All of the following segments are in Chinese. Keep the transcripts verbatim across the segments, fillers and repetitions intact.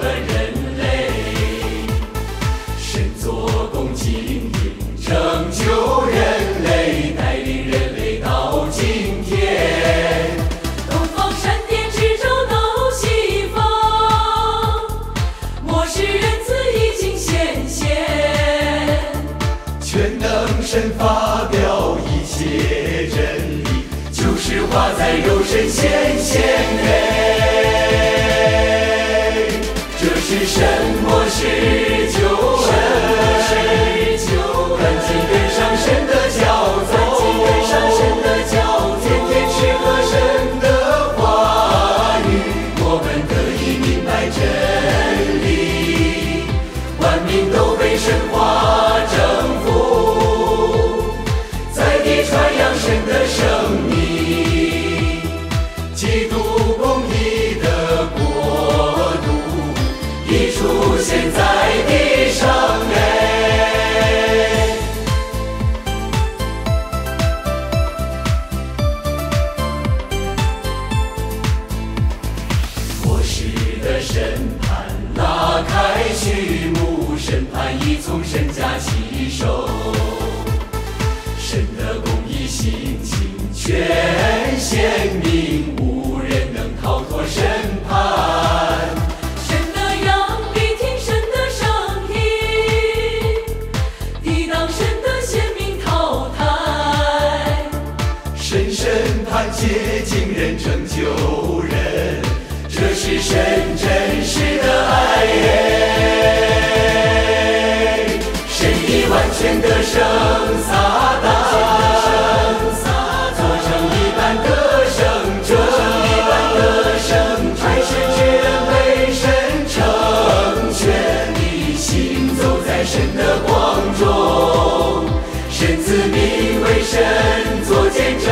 了人类，神作功精英，拯救人类，带领人类到今天。东方闪电，直照到西方，末世仁慈已经显现，全能神发表一切真理，救世化在肉身显现。 是神末世救恩，赶紧跟上神的脚走，天天吃喝神的话语，我们得以明白真理，万民都被神话征服，在地传扬神的生命，基督公义的国。 出现在地上哎，末世的审判拉开序幕，审判已从神家起手，神的公义性情全显明，无人能逃脱审判。 接近人，拯救人，这是神真实的爱。神已完全的胜撒旦，做成一般的圣者，爱神之人为神成全，一心走在神的光中，神子民为神做见证。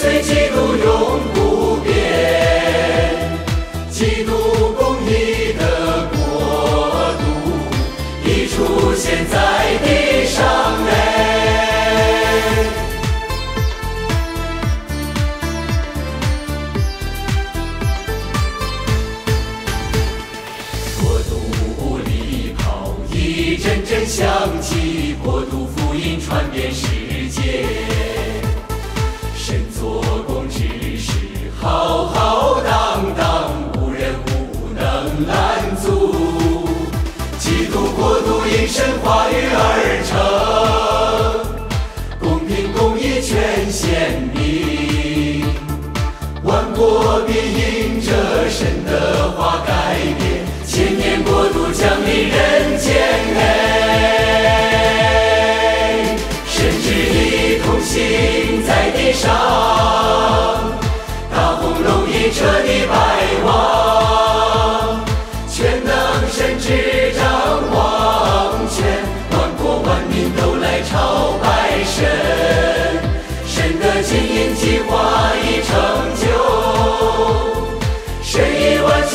随基督永不变，基督公义的国度已出现在地上哎。国度礼炮一阵阵响起，国度福音传遍世界。 浩浩荡荡，无人无能拦阻。基督国度因神话语而成，公平公义全显明。万国必因着神的话改变，千年国度降临人间。哎，神旨意同行在地上。 彻底败亡，全能神执掌王权，万国万民都来朝拜神，神的金银计划已成就，神已完全